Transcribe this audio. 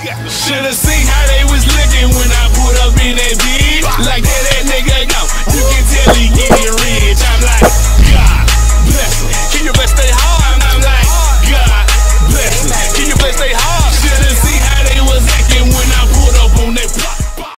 Should've seen how they was looking when I put up in that bitch.